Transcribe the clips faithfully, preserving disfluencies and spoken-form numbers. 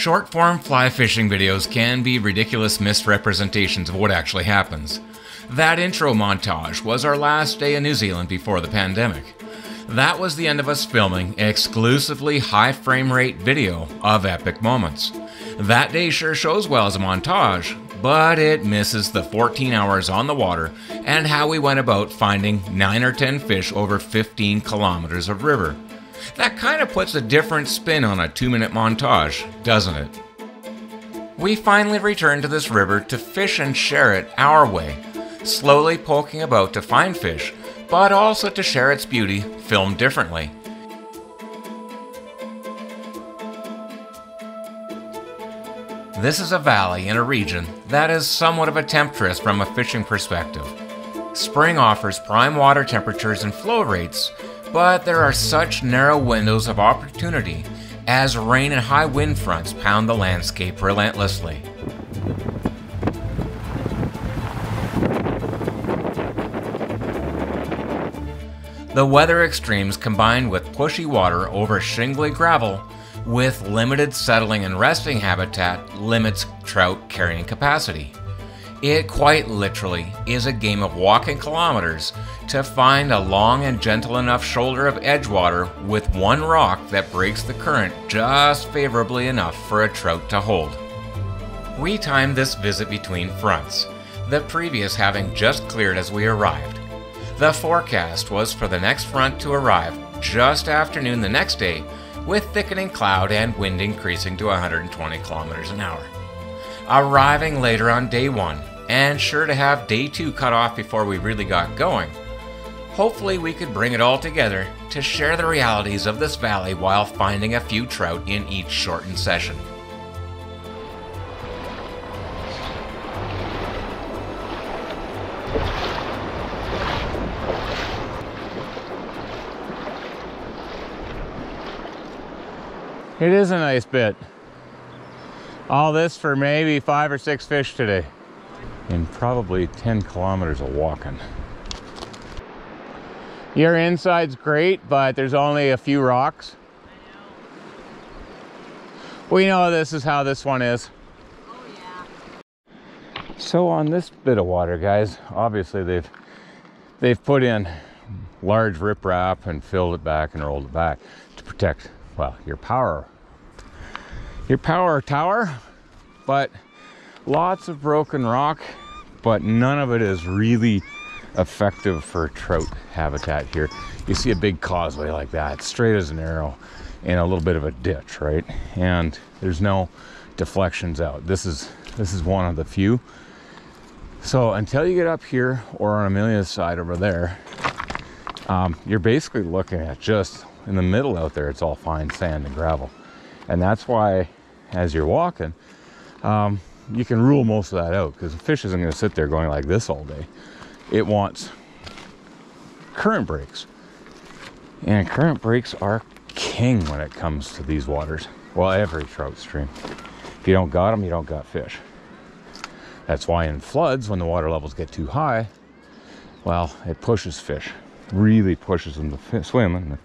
Short-form fly fishing videos can be ridiculous misrepresentations of what actually happens. That intro montage was our last day in New Zealand before the pandemic. That was the end of us filming exclusively high frame rate video of epic moments. That day sure shows well as a montage, but it misses the fourteen hours on the water and how we went about finding nine or ten fish over fifteen kilometers of river. That kind of puts a different spin on a two-minute montage, doesn't it? We finally returned to this river to fish and share it our way, slowly poking about to find fish, but also to share its beauty, filmed differently. This is a valley in a region that is somewhat of a temptress from a fishing perspective. Spring offers prime water temperatures and flow rates, but there are such narrow windows of opportunity as rain and high wind fronts pound the landscape relentlessly. The weather extremes combined with pushy water over shingly gravel with limited settling and resting habitat limits trout carrying capacity. It quite literally is a game of walking kilometers to find a long and gentle enough shoulder of edgewater with one rock that breaks the current just favorably enough for a trout to hold. We timed this visit between fronts, the previous having just cleared as we arrived. The forecast was for the next front to arrive just afternoon the next day, with thickening cloud and wind increasing to one hundred twenty kilometers an hour. Arriving later on day one, and sure to have day two cut off before we really got going. Hopefully we could bring it all together to share the realities of this valley while finding a few trout in each shortened session. It is a nice bit. All this for maybe five or six fish today. And probably ten kilometers of walking. Your inside's great, but there's only a few rocks. I know. We know this is how this one is. Oh yeah. So on this bit of water, guys, obviously they've they've put in large riprap and filled it back and rolled it back to protect, well, your power your power tower, but lots of broken rock, but none of it is really effective for trout habitat here. You see a big causeway like that, straight as an arrow, and a little bit of a ditch, right? And there's no deflections out. This is this is one of the few. So until you get up here or on Amelia's side over there, um, you're basically looking at just in the middle out there, it's all fine sand and gravel. And that's why as you're walking, um, you can rule most of that out because the fish isn't going to sit there going like this all day. It wants current breaks, and current breaks are king when it comes to these waters. Well, every trout stream, if you don't got them, you don't got fish. That's why in floods, when the water levels get too high, well, it pushes fish, really pushes them to swim. And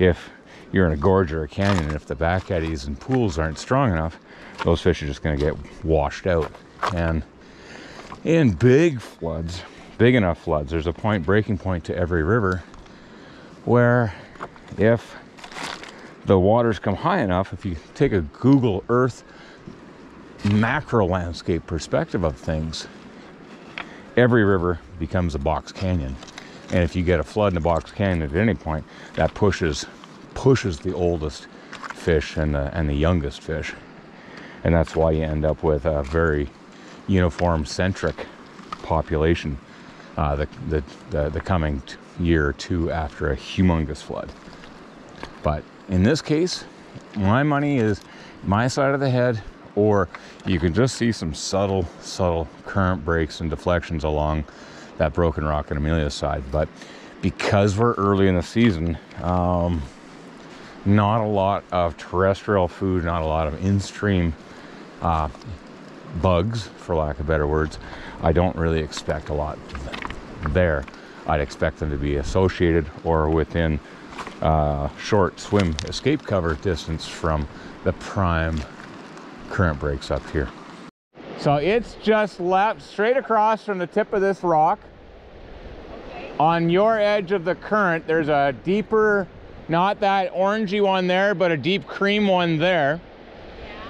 if you're in a gorge or a canyon, and if the back eddies and pools aren't strong enough, those fish are just going to get washed out. And in big floods, big enough floods, there's a point breaking point to every river where if the waters come high enough, if you take a Google Earth macro landscape perspective of things, every river becomes a box canyon. And if you get a flood in a box canyon at any point, that pushes pushes the oldest fish and the, and the youngest fish. And that's why you end up with a very uniform centric population uh, the, the, the, the coming year or two after a humongous flood. But in this case, my money is my side of the head, or you can just see some subtle, subtle current breaks and deflections along that broken rock on Amelia's side. But because we're early in the season, um, not a lot of terrestrial food, not a lot of in-stream uh, bugs, for lack of better words, I don't really expect a lot there. I'd expect them to be associated or within uh, short swim escape cover distance from the prime current breaks up here. So it's just left straight across from the tip of this rock. Okay. On your edge of the current, there's a deeper, not that orangey one there, but a deep cream one there.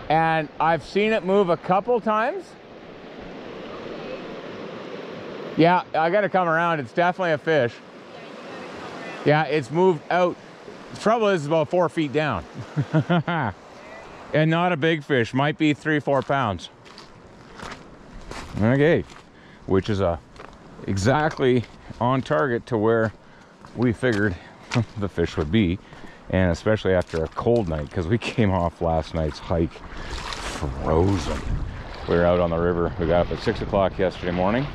Yeah. And I've seen it move a couple times. Yeah, I gotta come around. It's definitely a fish. Yeah, you gotta come around. Yeah, it's moved out. The trouble is, it's about four feet down. And not a big fish, might be three, four pounds. Okay, which is a, exactly on target to where we figured the fish would be, and especially after a cold night, because we came off last night's hike frozen. We were out on the river. We got up at six o'clock yesterday morning,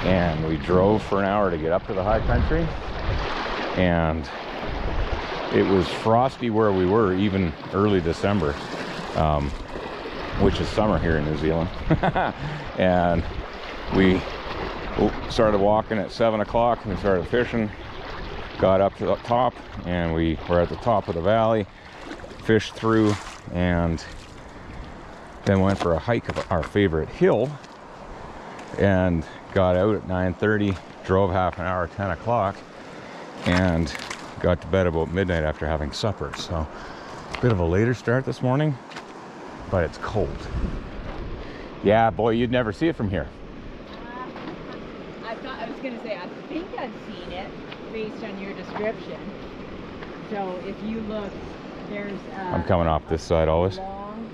and we drove for an hour to get up to the high country, and it was frosty where we were, even early December, um, which is summer here in New Zealand. And we started walking at seven o'clock and we started fishing. Got up to the top and we were at the top of the valley, fished through, and then went for a hike of our favorite hill and got out at nine thirty, drove half an hour, ten o'clock, and got to bed about midnight after having supper. So a bit of a later start this morning, but it's cold. Yeah, boy, you'd never see it from here. Uh, I thought I was gonna say I think I've seen it based on your description. So if you look, there's a, I'm coming off this side always. A long,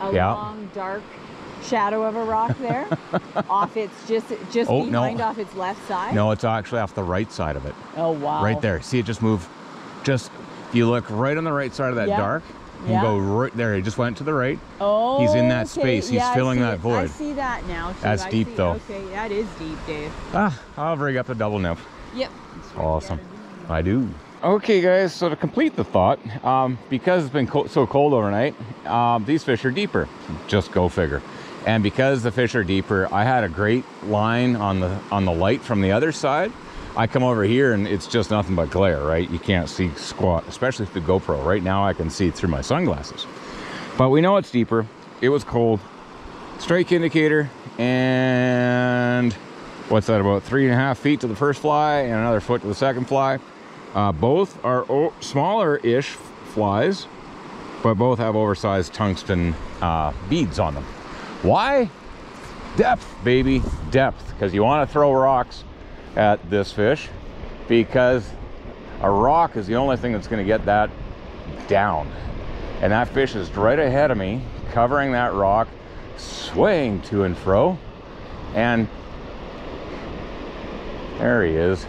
a yeah. long dark shadow of a rock there. Off its just just oh, behind no. off its left side. No, it's actually off the right side of it. Oh wow. Right there. See it just move just you look right on the right side of that yep. dark. You yep. go right there. He just went to the right. Oh, he's in that okay. space. He's yeah, filling that it. void. I see that now. Too. That's I deep see, though. Okay, that is deep, Dave. Ah, I'll rig up a double nymph. Yep. Awesome. I do. Okay, guys. So to complete the thought, um, because it's been co so cold overnight, um, these fish are deeper. Just go figure. And because the fish are deeper, I had a great line on the on the light from the other side. I come over here and it's just nothing but glare, right? You can't see squat, especially through the GoPro. Right now I can see through my sunglasses. But we know it's deeper. It was cold. Strike indicator, and what's that, about three and a half feet to the first fly and another foot to the second fly. Uh, both are smaller-ish flies, but both have oversized tungsten uh, beads on them. Why? Depth, baby, depth. Because you want to throw rocks at this fish, because a rock is the only thing that's going to get that down. And that fish is right ahead of me, covering that rock, swaying to and fro, and there he is.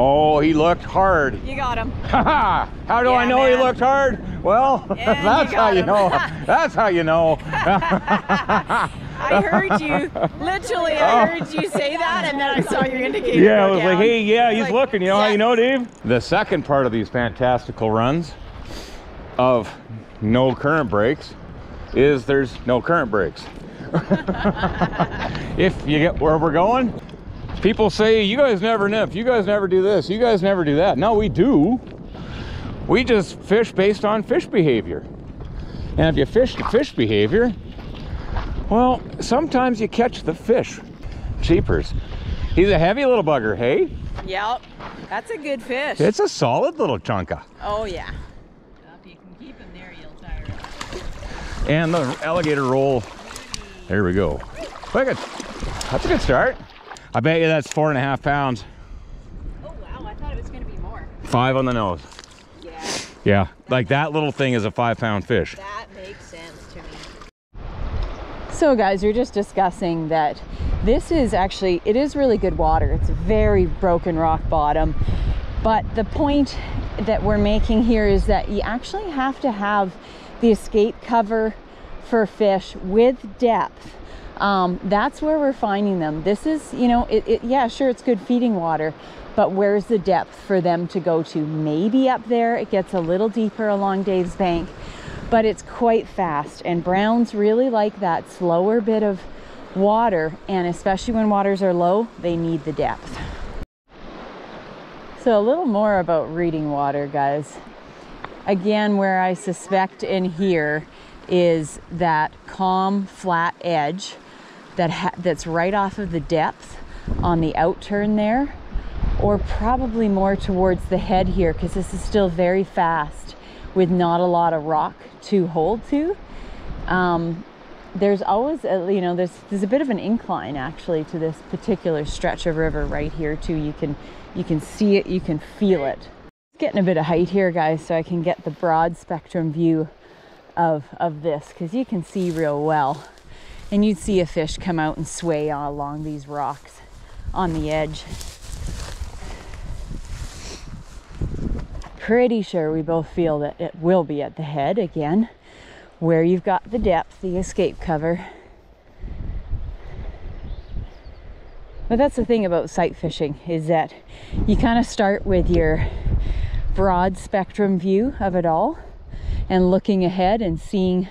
Oh, he looked hard. You got him. Haha! How do yeah, I know man. he looked hard? Well, yeah, that's, you how you know. that's how you know. I heard you. Literally, I heard you say that, and then I saw your indicator. Yeah, I was down. like, hey, yeah, he's like, looking. You know yes. how you know, Dave? The second part of these fantastical runs of no current breaks is there's no current breaks. If you get where we're going. People say, you guys never nymph, you guys never do this, you guys never do that. No, we do. We just fish based on fish behavior. And if you fish the fish behavior, well, sometimes you catch the fish. Jeepers. He's a heavy little bugger, hey? Yep. That's a good fish. It's a solid little chunka. Oh, yeah. If you can keep him there, you'll tire him. And the alligator roll. There we go. That's a good start. I bet you that's four and a half pounds. Oh wow, I thought it was gonna be more. Five on the nose. Yeah. Yeah, like that little thing is a five pound fish. That makes sense to me. So guys, we were just discussing that this is actually, it is really good water. It's very broken rock bottom. But the point that we're making here is that you actually have to have the escape cover for fish with depth. Um, that's where we're finding them. This is, you know, it, it, yeah, sure, it's good feeding water, but where's the depth for them to go to? Maybe up there, it gets a little deeper along Dave's bank, but it's quite fast. And browns really like that slower bit of water, and especially when waters are low, they need the depth. So a little more about reading water, guys. Again, where I suspect in here is that calm, flat edge that ha that's right off of the depth on the outturn there, or probably more towards the head here, because this is still very fast with not a lot of rock to hold to. Um, there's always, a, you know, there's, there's a bit of an incline actually to this particular stretch of river right here too. You can, you can see it, you can feel it. It's getting a bit of height here, guys, so I can get the broad spectrum view of, of this, because you can see real well. And you'd see a fish come out and sway along these rocks on the edge. Pretty sure we both feel that it will be at the head again, where you've got the depth, the escape cover. But that's the thing about sight fishing, is that you kind of start with your broad spectrum view of it all and looking ahead and seeing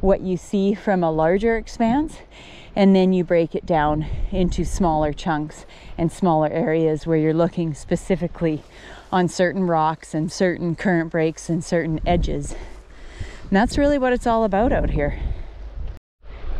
what you see from a larger expanse, and then you break it down into smaller chunks and smaller areas where you're looking specifically on certain rocks and certain current breaks and certain edges. And that's really what it's all about out here.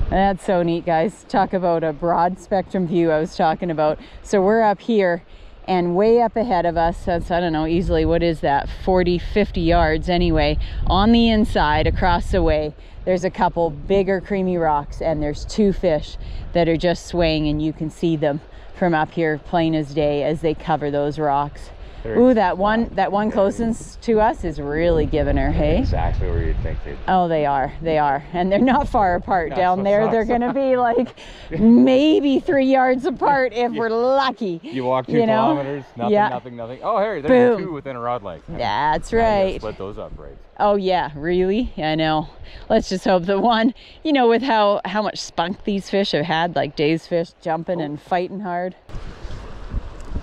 That's so neat, guys. Talk about a broad spectrum view I was talking about. So we're up here and way up ahead of us, that's, I don't know, easily, what is that? forty, fifty yards anyway. On the inside, across the way, there's a couple bigger creamy rocks and there's two fish that are just swaying, and you can see them from up here plain as day as they cover those rocks. Ooh, that one, that one closest to us is really giving her, hey? Exactly where you'd think they'd be. Oh, they are, they are. And they're not far apart. Not down so, there. They're so. Going to be like maybe three yards apart if yeah. we're lucky. You walk two you know? kilometers, nothing, yeah. nothing, nothing. Oh, Harry, there's two within a rod length. That's right. Split those up, right? Oh yeah, really? I know. Let's just hope the one, you know, with how, how much spunk these fish have had, like Dave's fish jumping oh. and fighting hard.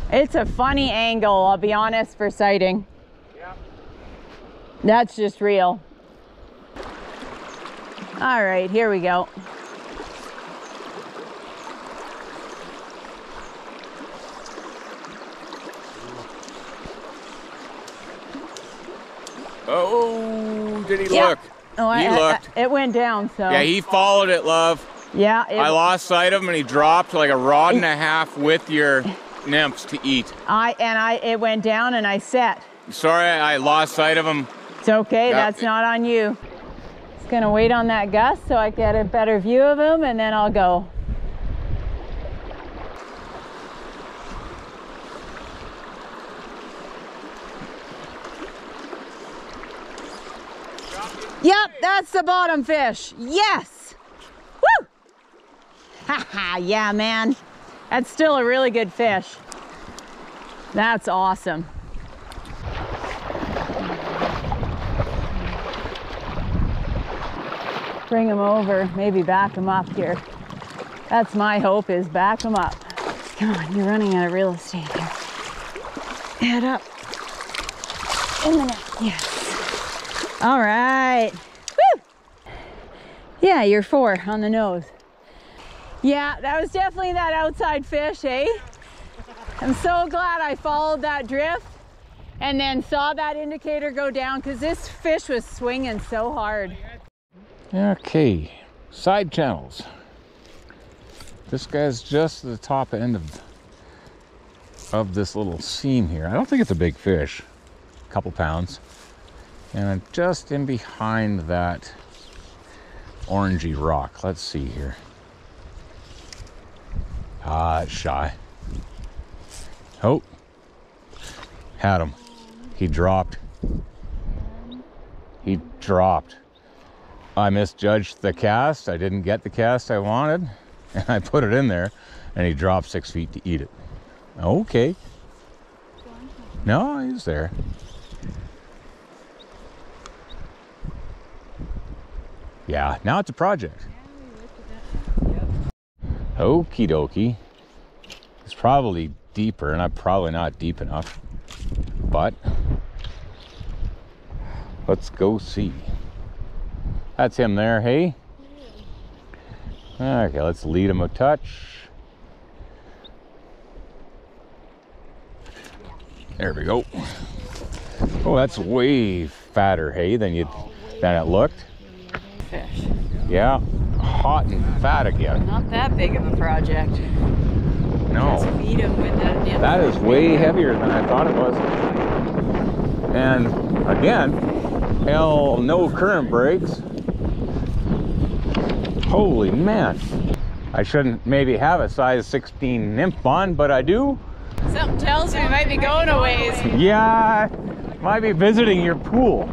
It's a funny angle, I'll be honest, for sighting. Yeah. That's just real. All right, here we go. Oh, did he yeah. look? Oh, he I, looked. I, it went down, so. Yeah, he followed it, love. Yeah. It, I lost sight of him and he dropped like a rod and a half with your nymphs to eat. I and I it went down and I set. Sorry, I lost sight of them. It's okay, yeah. that's not on you. Just gonna wait on that gust so I get a better view of him, and then I'll go. Yep, that's the bottom fish. Yes. Woo! Haha, yeah, man. That's still a really good fish. That's awesome. Bring him over, maybe back him up here. That's my hope, is back him up. Come on, you're running out of real estate here. Head up. In the net, yes. All right. Woo! Yeah, you're four on the nose. Yeah, that was definitely that outside fish, eh? I'm so glad I followed that drift and then saw that indicator go down, because this fish was swinging so hard. Okay, side channels. This guy's just the top end of, of this little seam here. I don't think it's a big fish, a couple pounds. And I'm just in behind that orangey rock. Let's see here. Ah, it's shy. Oh, had him. He dropped. He dropped. I misjudged the cast. I didn't get the cast I wanted. And I put it in there, and he dropped six feet to eat it. Okay. No, he's there. Yeah, now it's a project. Okie dokie. It's probably deeper, and I'm probably not deep enough, but let's go see. That's him there, hey? Okay, let's lead him a touch. There we go. Oh, that's way fatter, hey, than you than it looked. Fish. Yeah, hot and fat again. Not that big of a project. No. Just feed them with that damn that is way heavier than I thought it was. And again, hell, no current breaks. Holy man. I shouldn't maybe have a size sixteen nymph on, but I do. Something tells me we might be going a ways. Yeah, might be visiting your pool.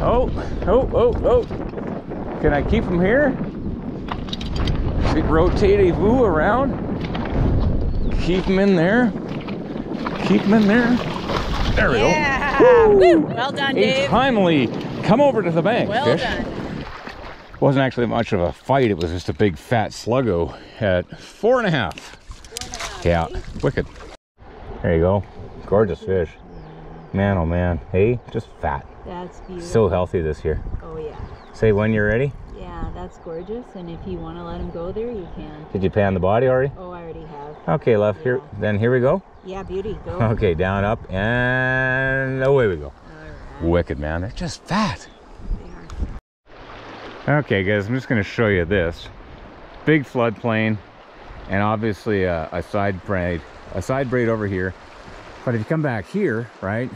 Oh, oh, oh, oh. Can I keep them here? Rotatez-vous around. Keep them in there. Keep them in there. There we yeah. go. Woo. Woo. Well done, a Dave. Timely. Come over to the bank, well fish. Done. Wasn't actually much of a fight. It was just a big fat sluggo at four and a half. Four and a half yeah, eight. Wicked. There you go. Gorgeous fish. Man, oh man. Hey, just fat. That's beautiful. So healthy this year. Oh yeah. Say when you're ready. Yeah, that's gorgeous. And if you want to let them go there, you can. Did you pan the body already? Oh, I already have. Okay, left yeah. here. Then here we go. Yeah, beauty. Go. Okay, down, up, and away we go. All right. Wicked, man. They're just fat. Okay guys, I'm just going to show you this big floodplain, and obviously a, a side braid, a side braid over here. But if you come back here, right,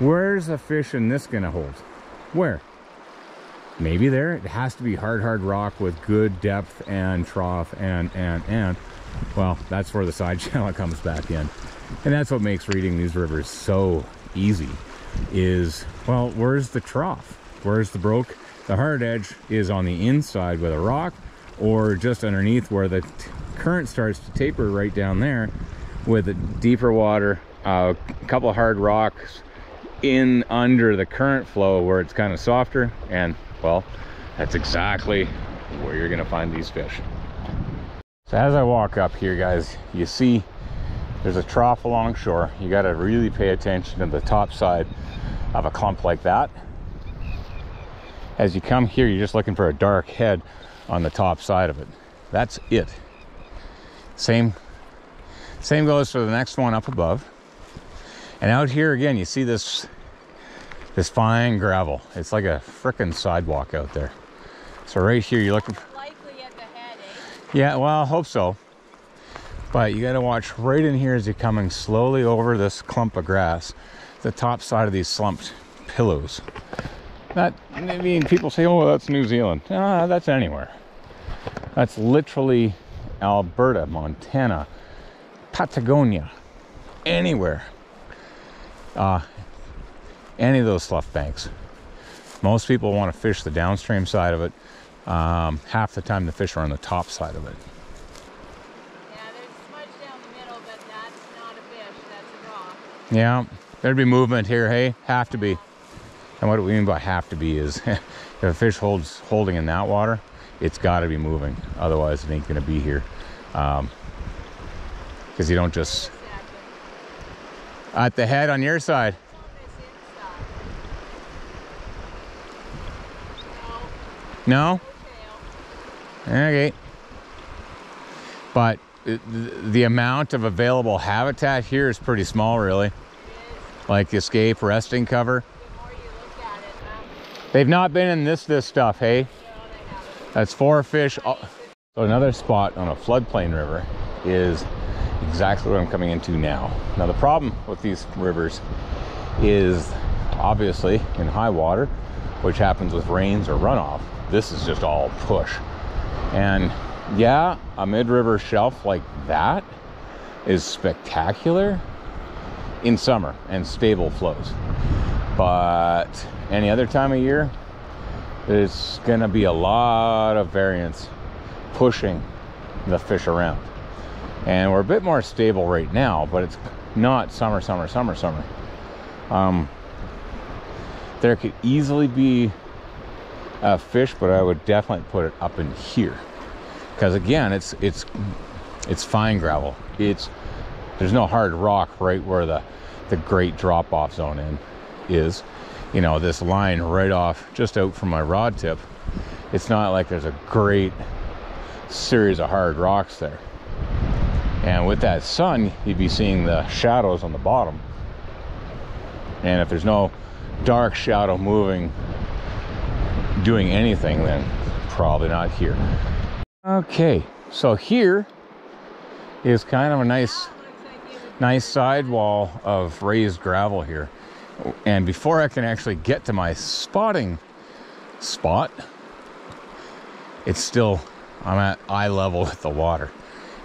where's a fish in this going to hold? Where? Maybe there. It has to be hard, hard rock with good depth and trough and and and. Well, that's where the side channel comes back in, and that's what makes reading these rivers so easy. Is well, where's the trough? Where's the broke? The hard edge is on the inside with a rock, or just underneath where the current starts to taper right down there with the deeper water, uh, a couple of hard rocks in under the current flow where it's kind of softer. And well, that's exactly where you're gonna find these fish. So as I walk up here, guys, you see there's a trough along shore. You got to really pay attention to the top side of a clump like that. As you come here, you're just looking for a dark head on the top side of it. That's it. Same, same goes for the next one up above. And out here again, you see this, this fine gravel. It's like a frickin' sidewalk out there. So right here, you're looking for... Likely at the head, eh? Yeah, well, I hope so. But you gotta watch right in here as you're coming slowly over this clump of grass, the top side of these slumped pillows. That, I mean, people say, oh, that's New Zealand. Ah, that's anywhere. That's literally Alberta, Montana, Patagonia, anywhere. Uh, any of those slough banks. Most people want to fish the downstream side of it. Um, half the time the fish are on the top side of it. Yeah, there's smudge down the middle, but that's not a fish, that's a rock. Yeah, there'd be movement here, hey? Have to be. And what we mean by have to be is if a fish holds holding in that water, it's got to be moving, otherwise it ain't going to be here, um because you don't just at the head on your side. No, okay, but it, the amount of available habitat here is pretty small, really, like escape, resting, cover. They've not been in this this stuff, hey? That's four fish. So another spot on a floodplain river is exactly what I'm coming into now. Now the problem with these rivers is obviously in high water, which happens with rains or runoff, this is just all push. And yeah, a mid-river shelf like that is spectacular in summer and stable flows. But any other time of year, there's gonna be a lot of variance pushing the fish around. And we're a bit more stable right now, but it's not summer, summer, summer, summer. Um, there could easily be a fish, but I would definitely put it up in here. Because again, it's, it's, it's fine gravel. It's, there's no hard rock right where the, the great drop-off zone in. Is you know this line right off just out from my rod tip, it's not like there's a great series of hard rocks there, and with that sun you'd be seeing the shadows on the bottom And if there's no dark shadow moving, doing anything, then probably not here. Okay, so here is kind of a nice, nice sidewall of raised gravel here. And before I can actually get to my spotting spot, it's still, I'm at eye level with the water.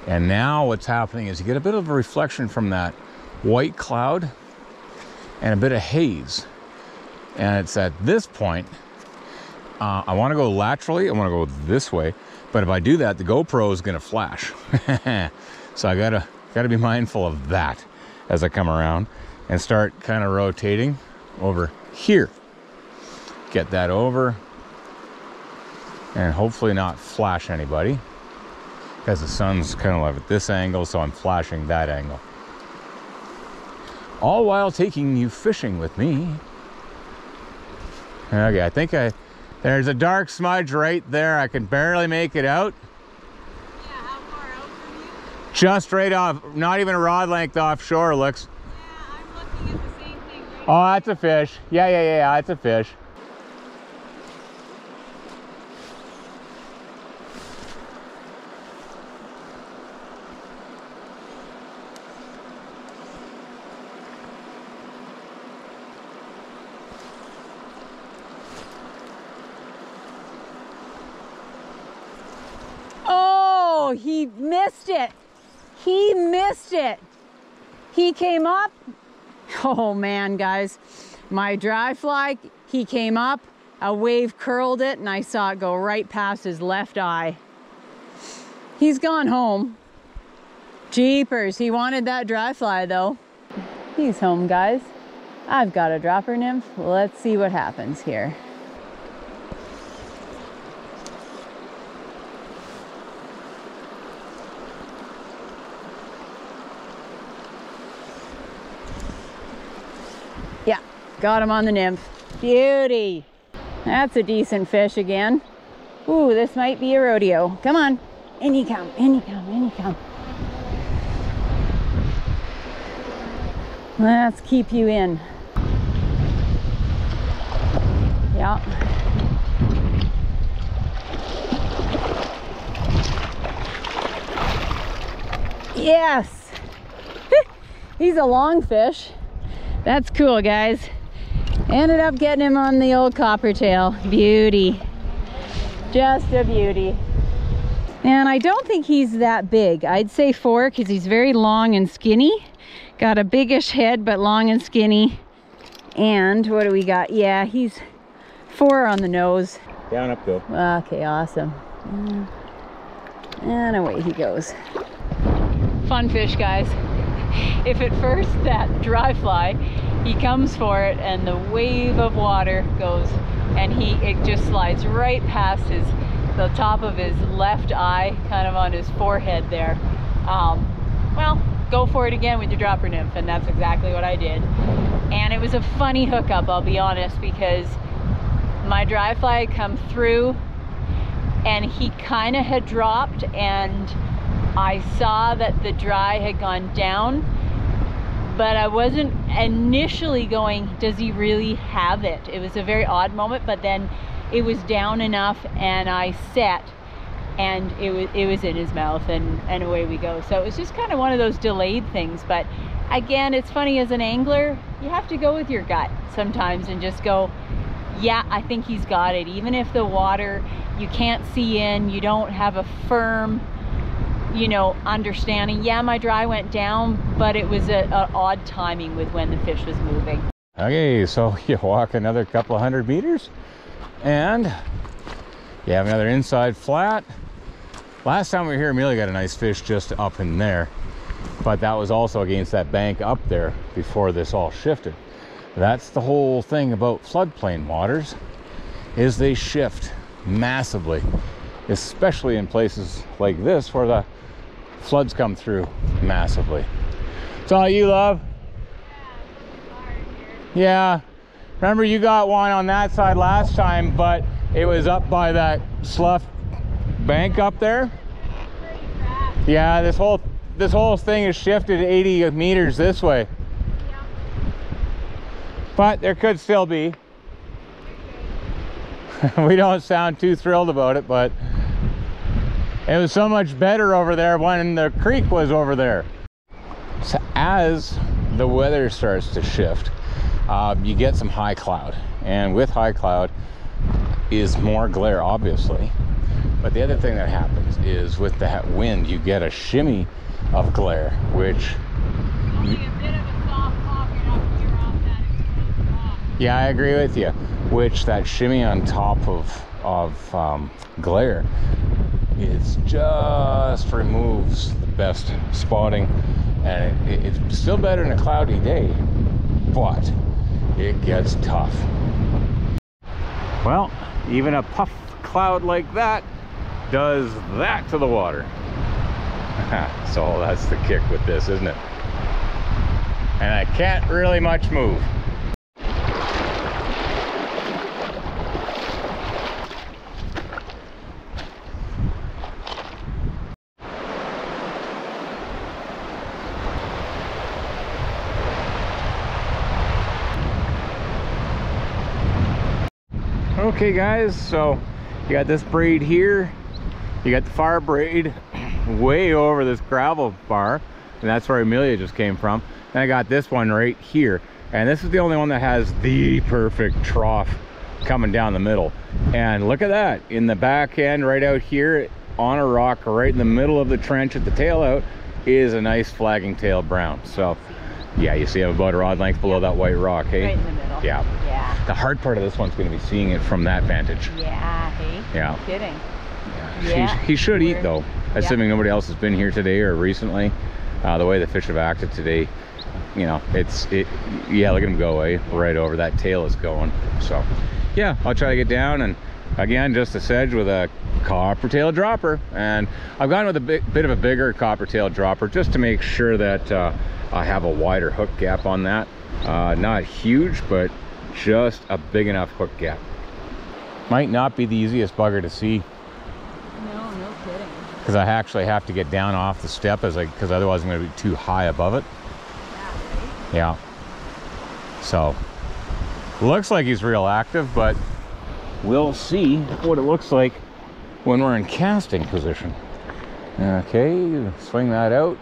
And now what's happening is you get a bit of a reflection from that white cloud and a bit of haze. And it's at this point, uh, I want to go laterally, I want to go this way, but if I do that, the GoPro is going to flash. So I gotta gotta be mindful of that as I come around and start kind of rotating over here. Get that over and hopefully not flash anybody, because the sun's kind of at this angle, so I'm flashing that angle. All while taking you fishing with me. Okay, I think I, there's a dark smudge right there. I can barely make it out. Yeah, how far out from you? Just right off, not even a rod length offshore, looks. Yeah, I'm looking at the same thing right now. Oh, that's a fish. Yeah, yeah, yeah, yeah, that's a fish. He missed it. He missed it. He came up. Oh man, guys, my dry fly, he came up, a wave curled it, and I saw it go right past his left eye. He's gone home. Jeepers, he wanted that dry fly though. He's home, guys. I've got a dropper nymph. Let's see what happens here. Yeah, got him on the nymph. Beauty. That's a decent fish again. Ooh, this might be a rodeo. Come on. In you come, in you come, in you come. Let's keep you in. Yeah. Yes. He's a long fish. That's cool, guys. Ended up getting him on the old coppertail. Beauty. Just a beauty. And I don't think he's that big. I'd say four because he's very long and skinny. Got a biggish head, but long and skinny. And what do we got? Yeah, he's four on the nose. Down, up, go. Okay, awesome. And away he goes. Fun fish, guys. If at first that dry fly, he comes for it and the wave of water goes and he it just slides right past his the top of his left eye, kind of on his forehead there. Um, well, go for it again with your dropper nymph, and that's exactly what I did. And it was a funny hookup, I'll be honest, because my dry fly had come through and he kind of had dropped, and I saw that the dry had gone down, but I wasn't initially going, does he really have it? It was a very odd moment, but then it was down enough and I set, and it was, it was in his mouth, and, and away we go. So it was just kind of one of those delayed things. But again, it's funny, as an angler, you have to go with your gut sometimes and just go, yeah, I think he's got it. Even if the water, you can't see in, you don't have a firm, you know, understanding. Yeah, my dry went down, but it was a, a odd timing with when the fish was moving. Okay, so you walk another couple of hundred meters and you have another inside flat. Last time we were here, Amelia got a nice fish just up in there, but that was also against that bank up there before this all shifted. That's the whole thing about floodplain waters, is they shift massively, especially in places like this where the floods come through massively. It's all you, love? Yeah. Remember, you got one on that side last time, but it was up by that slough bank up there. Yeah, this whole this whole thing is shifted eighty meters this way. but there could still be. We don't sound too thrilled about it, but it was so much better over there when the creek was over there. So as the weather starts to shift, uh, you get some high cloud, and with high cloud is more glare, obviously. But the other thing that happens is with that wind, you get a shimmy of glare, which only a bit of a soft pocket up here off that exposed rock. Yeah, I agree with you. Which that shimmy on top of of um, glare is just removes the best spotting, and it, it, it's still better in a cloudy day, but it gets tough. Well, even a puff cloud like that does that to the water. So that's the kick with this, isn't it? And I can't really much move. Okay guys, so you got this braid here, you got the far braid way over this gravel bar, and that's where Amelia just came from. And I got this one right here, and this is the only one that has the perfect trough coming down the middle. And look at that, in the back end right out here on a rock right in the middle of the trench at the tail out is a nice flagging tail brown. So yeah, you see I'm about a rod length below that white rock, hey? Right in the middle. Yeah. Yeah. The hard part of this one's going to be seeing it from that vantage. Yeah, hey? Yeah. No kidding. Yeah. Yeah. He, he should We're, eat though, yeah. Assuming nobody else has been here today or recently. Uh, the way the fish have acted today, you know, it's, it, yeah, look at him go away, right over, that tail is going. So, yeah, I'll try to get down, and again, just a sedge with a copper tail dropper. And I've gone with a bit, bit of a bigger copper tail dropper just to make sure that uh, I have a wider hook gap on that. Uh, not huge, but just a big enough hook gap. Might not be the easiest bugger to see. No, no kidding. Because I actually have to get down off the step, as I, because otherwise I'm going to be too high above it. Yeah, so looks like he's real active, but we'll see what it looks like when we're in casting position. Okay, swing that out,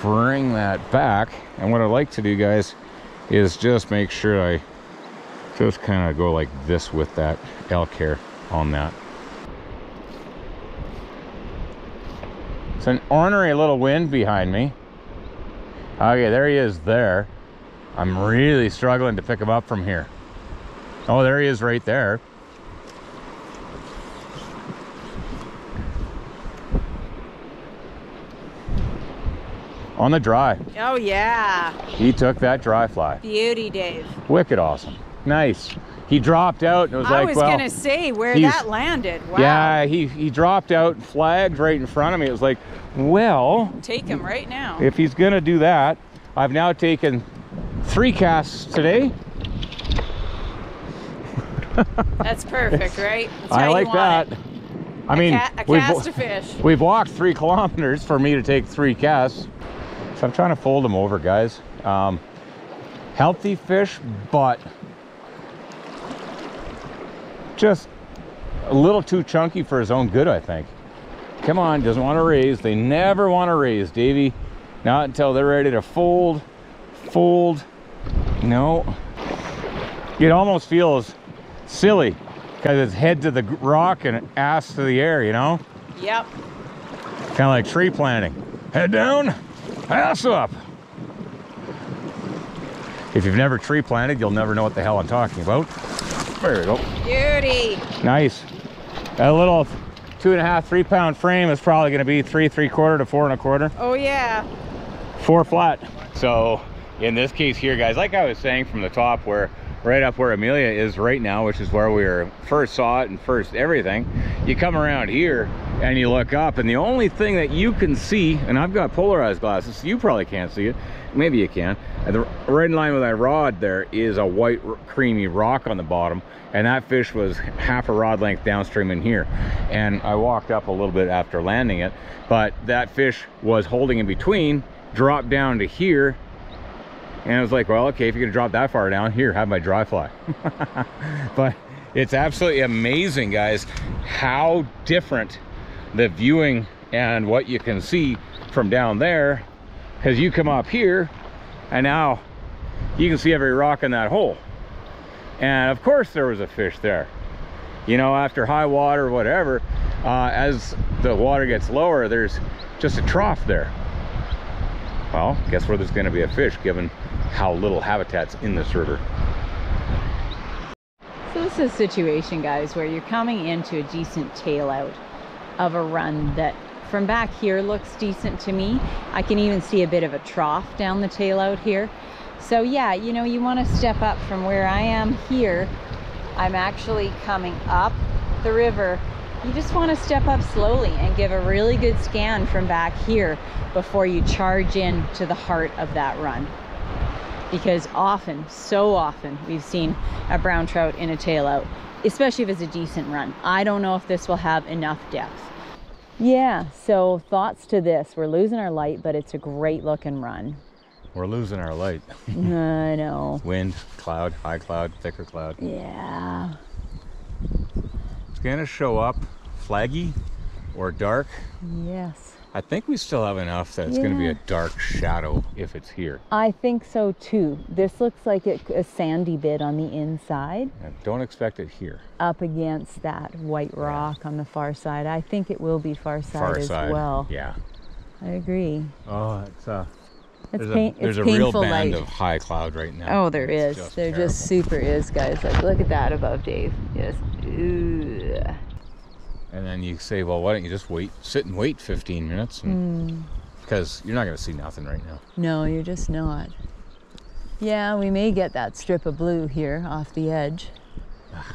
bring that back, and what I like to do, guys, is just make sure I just kind of go like this with that elk hair on that. It's an ornery little wind behind me. Okay, there he is there. I'm really struggling to pick him up from here. Oh, there he is right there. On the dry. Oh, yeah. He took that dry fly. Beauty, Dave. Wicked awesome. Nice. He dropped out and it was I like, was well. I was going to say where that landed. Wow. Yeah, he, he dropped out and flagged right in front of me. It was like, well, take him right now. If he's gonna do that, I've now taken three casts today. That's perfect, right? That's I how like you want that. It. I a mean, ca a cast of fish. We've walked three kilometers for me to take three casts. So I'm trying to fold them over, guys. Um, healthy fish, but just a little too chunky for his own good, I think. Come on, doesn't want to raise. They never want to raise, Davey. Not until they're ready to fold, fold. No. It almost feels silly because it's head to the rock and ass to the air, you know? Yep. Kind of like tree planting. Head down, ass up. If you've never tree planted, you'll never know what the hell I'm talking about. There we go. Beauty. Nice. Got a little two and a half, three pound frame is probably going to be three, three quarter to four and a quarter. Oh yeah. Four flat. So in this case here, guys, like I was saying from the top where, right up where Amelia is right now, which is where we were first saw it and first everything, you come around here and you look up and the only thing that you can see, and I've got polarized glasses, so you probably can't see it. Maybe you can. The red line with that rod there is a white creamy rock on the bottom, and that fish was half a rod length downstream in here, and I walked up a little bit after landing it, but that fish was holding in between, dropped down to here, And I was like, well, okay, if you're gonna drop that far down, here, have my dry fly. But it's absolutely amazing, guys, how different the viewing and what you can see from down there, because you come up here and now you can see every rock in that hole. And of course there was a fish there, you know, after high water or whatever. Uh, as the water gets lower, there's just a trough there. Well, guess where there's going to be a fish, given how little habitat's in this river. So this is a situation, guys, where you're coming into a decent tail out of a run that from back here looks decent to me. I can even see a bit of a trough down the tail out here. So yeah, you know, you want to step up from where I am here. I'm actually coming up the river. You just want to step up slowly and give a really good scan from back here before you charge in to the heart of that run. Because often, so often, we've seen a brown trout in a tail out, especially if it's a decent run. I don't know if this will have enough depth. Yeah, so thoughts to this. We're losing our light, but it's a great looking run. We're losing our light. I know. Wind, cloud, high cloud, thicker cloud. Yeah. It's gonna show up flaggy or dark. Yes. I think we still have enough that it's yeah. gonna be a dark shadow if it's here. I think so too. This looks like it, a sandy bit on the inside. Yeah, don't expect it here. Up against that white rock yeah. on the far side. I think it will be far side far as side. well. Yeah. I agree. Oh, it's uh It's there's pain, a, there's it's a real band light. of high cloud right now. Oh, there it's is. Just there terrible. just super is, guys. Like, look at that above Dave. Yes. Ugh. And then you say, well, why don't you just wait, sit and wait fifteen minutes? And, mm. Because you're not going to see nothing right now. No, you're just not. Yeah, we may get that strip of blue here off the edge.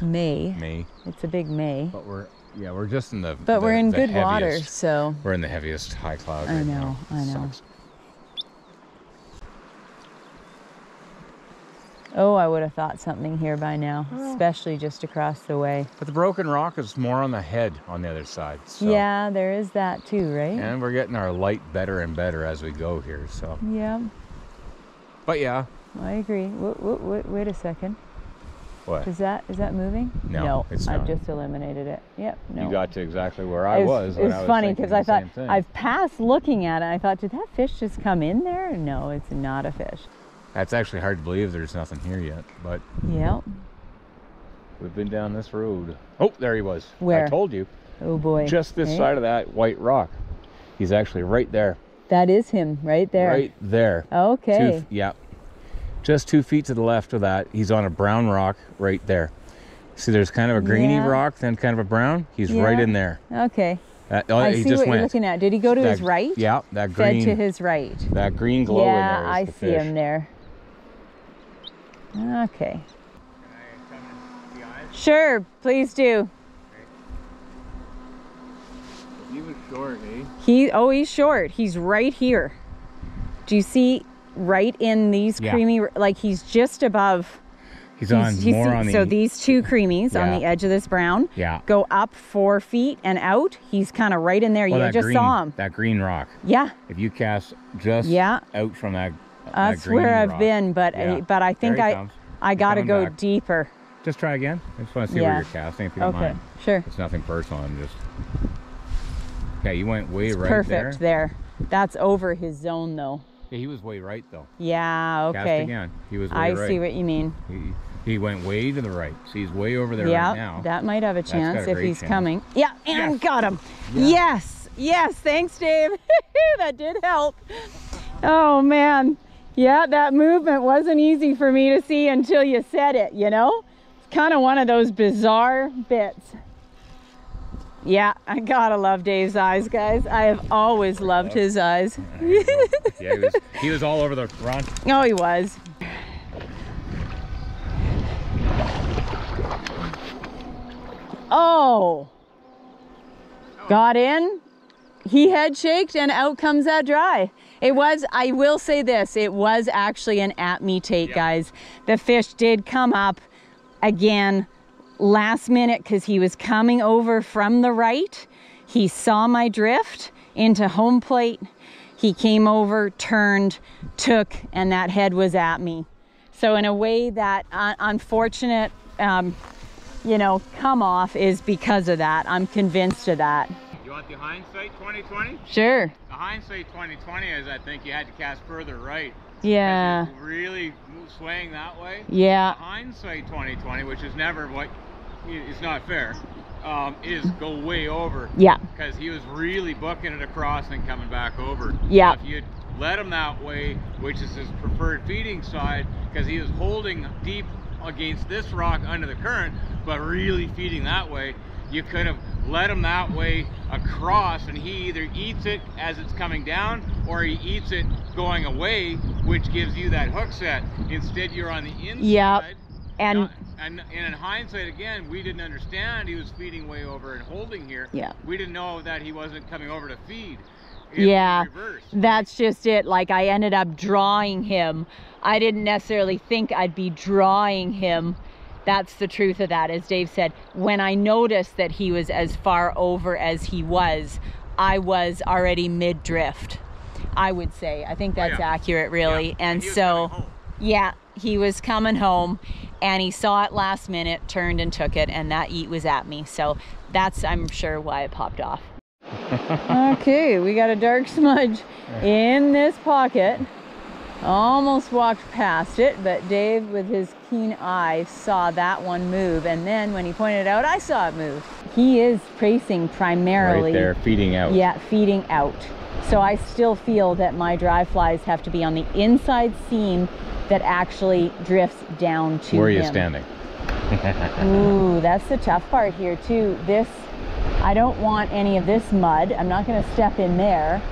May. May. It's a big May. But we're, yeah, we're just in the But the, we're in good heaviest. water, so. We're in the heaviest high cloud right I know, now. I know. Sucks. Oh, I would have thought something here by now, oh. especially just across the way. But the broken rock is more on the head on the other side. So. Yeah, there is that too, right? And we're getting our light better and better as we go here, so. Yeah. But yeah. I agree. Wait, wait, wait, wait a second. What? Is that is that moving? No, no it's not. I've just eliminated it. Yep, no. You got to exactly where I it's, was. It's I was funny because I thought, I've passed looking at it, and I thought, did that fish just come in there? No, it's not a fish. That's actually hard to believe there's nothing here yet, but yeah, we've been down this road. Oh, there he was. Where? I told you. Oh boy. Just this hey. side of that white rock. He's actually right there. That is him, right there. Right there. Okay. Two, yeah. Just two feet to the left of that. He's on a brown rock right there. See, there's kind of a greeny yeah. rock, then kind of a brown. He's yeah. right in there. Okay. That, oh, I see just what went. you're looking at. Did he go to that, his right? Yeah, that green. Fed to his right. That green glow yeah, in there. Yeah, I the see fish. him there. Okay. Can I come in the eyes? Sure, please do. Okay. He was short, eh? He, oh, he's short. He's right here. Do you see right in these yeah. creamy, like he's just above. He's, he's on he's, more he's, on the... So these two creamies yeah. on the edge of this brown yeah. go up four feet and out. He's kind of right in there. Well, you just green, saw him. That green rock. Yeah. If you cast just yeah. out from that That's where I've rock. been, but yeah. I, but I think I comes. I gotta go back. deeper. Just try again. I just want to see yeah. where you're casting. If you don't okay. mind. Sure. It's nothing personal. I'm just. Okay, you went way it's right perfect there. Perfect there. That's over his zone though. Yeah, he was way right though. Yeah. Okay. Cast again. He was. Way I right. see what you mean. He, he went way to the right. So he's way over there yeah, right now. Yeah. That might have a chance a if he's chance. coming. Yeah, and yes. got him. Yeah. Yes. Yes. Thanks, Dave. That did help. Oh man. Yeah, that movement wasn't easy for me to see until you said it, you know? It's kind of one of those bizarre bits. Yeah, I gotta love Dave's eyes, guys. I have always loved his eyes. Yeah, he was, he was all over the run. Oh, he was. Oh! Got in. He head shaked and out comes that dry. It was, I will say this, it was actually an at-me take, yeah. guys. The fish did come up again last minute because he was coming over from the right. He saw my drift into home plate. He came over, turned, took, and that head was at me. So in a way that uh, unfortunate, um, you know, come off is because of that. I'm convinced of that. You want the hindsight twenty twenty? Sure. The hindsight twenty twenty is I think you had to cast further right. Yeah. Really swaying that way. Yeah. The hindsight twenty twenty, which is never what, it's not fair. Um, is go way over. Yeah. Because he was really booking it across and coming back over. Yeah. So if you'd let him that way, which is his preferred feeding side, because he was holding deep against this rock under the current, but really feeding that way, you could have let him that way across, and he either eats it as it's coming down, or he eats it going away, which gives you that hook set. Instead, you're on the inside. Yeah. And. Not, And, and in hindsight, again, we didn't understand he was feeding way over and holding here. Yeah. We didn't know that he wasn't coming over to feed. It yeah. That's just it. Like, I ended up drawing him. I didn't necessarily think I'd be drawing him. That's the truth of that. As Dave said, when I noticed that he was as far over as he was, I was already mid-drift, I would say. I think that's oh, yeah. accurate, really. Yeah. And, and so, yeah, he was coming home. And he saw it last minute, turned and took it, and that eat was at me. So that's, I'm sure, why it popped off. Okay, we got a dark smudge in this pocket. Almost walked past it, but Dave, with his keen eye, saw that one move. And then when he pointed it out, I saw it move. He is racing primarily. Right there, feeding out. Yeah, feeding out. So I still feel that my dry flies have to be on the inside seam that actually drifts down to him. Where are you standing? Ooh, that's the tough part here too. This, I don't want any of this mud. I'm not gonna step in there.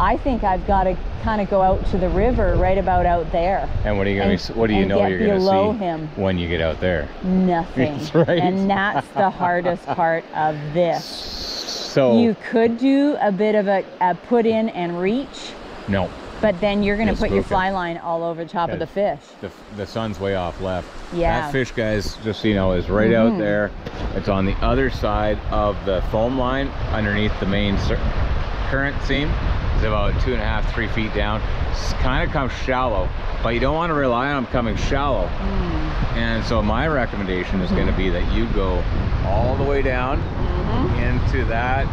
I think I've gotta kind of go out to the river right about out there. And what are you gonna, and, what do you know you're gonna see him. when you get out there? Nothing. That's right. And that's the hardest part of this. So you could do a bit of a, a put in and reach. No. But then you're going to put your fly line all over the top of the fish. The, the sun's way off left. Yeah. That fish, guys, just so you know, is right mm-hmm. out there. It's on the other side of the foam line underneath the main current seam. It's about two and a half, three feet down. It's kind of comes shallow, but you don't want to rely on them coming shallow. Mm. And so my recommendation is mm-hmm. going to be that you go all the way down mm-hmm. into that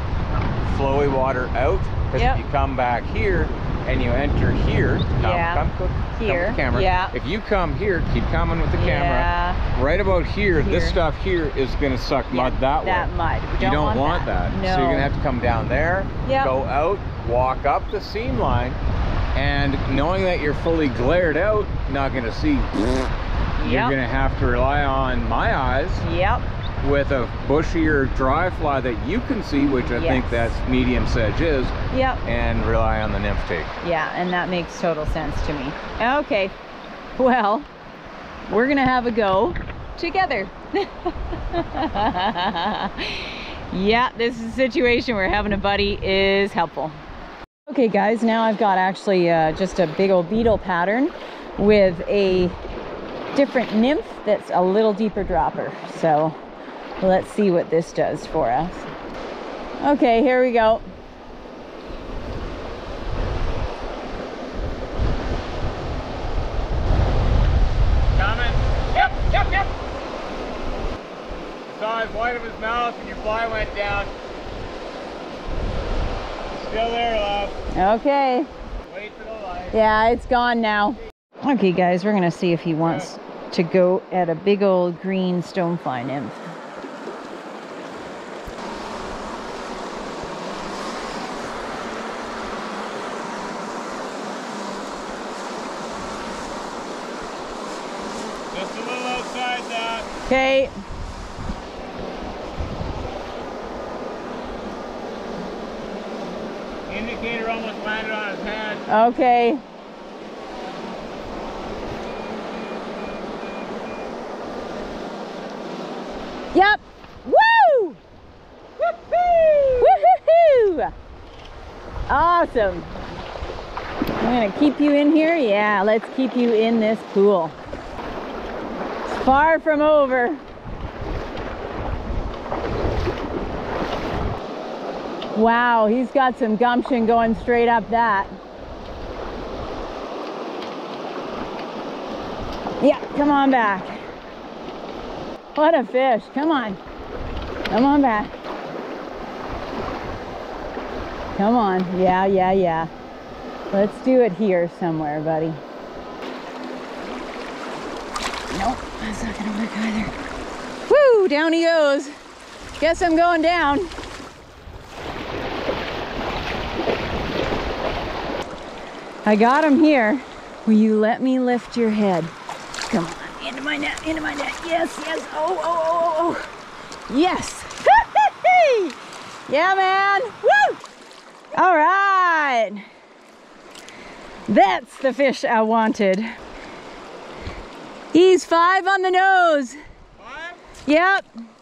flowy water out. Because yep. if you come back here, and you enter here, come, yeah. come, come, here. come with the camera. Yeah. If you come here, keep coming with the camera. Yeah. Right about here, here, this stuff here is gonna suck mud yeah, that way. That mud. We don't you don't want, want that. that. No. So you're gonna have to come down there, yep. go out, walk up the seam line, and knowing that you're fully glared out, not gonna see, yep. you're gonna have to rely on my eyes. Yep. With a bushier dry fly that you can see, which I yes. think that's medium sedge is, yep. and rely on the nymph take. Yeah, and that makes total sense to me. Okay, well, we're gonna have a go together. Yeah, this is a situation where having a buddy is helpful. Okay guys, now I've got actually uh, just a big old beetle pattern with a different nymph that's a little deeper dropper, so. Let's see what this does for us. Okay, here we go. Coming. Yep, yep, yep. You saw his wide of his mouth and your fly went down. Still there, love. Okay. Wait for the light. Yeah, it's gone now. Okay, guys, we're going to see if he wants yeah. to go at a big old green stonefly nymph. Okay. Indicator almost landed on his hand. Okay. Yep. Woo! Woohoo! Woohoo! Awesome. I'm gonna keep you in here. Yeah, let's keep you in this pool. Far from over. Wow, he's got some gumption going straight up that. Yeah, come on back. What a fish. Come on. Come on back. Come on. Yeah, yeah, yeah. Let's do it here somewhere, buddy. Nope, that's not going to work either. Woo, down he goes. Guess I'm going down. I got him here. Will you let me lift your head? Come on, into my net, into my net. Yes, yes. Oh, oh, oh, oh. Yes. Yeah, man. Woo! All right. That's the fish I wanted. He's five on the nose. Five? Yep.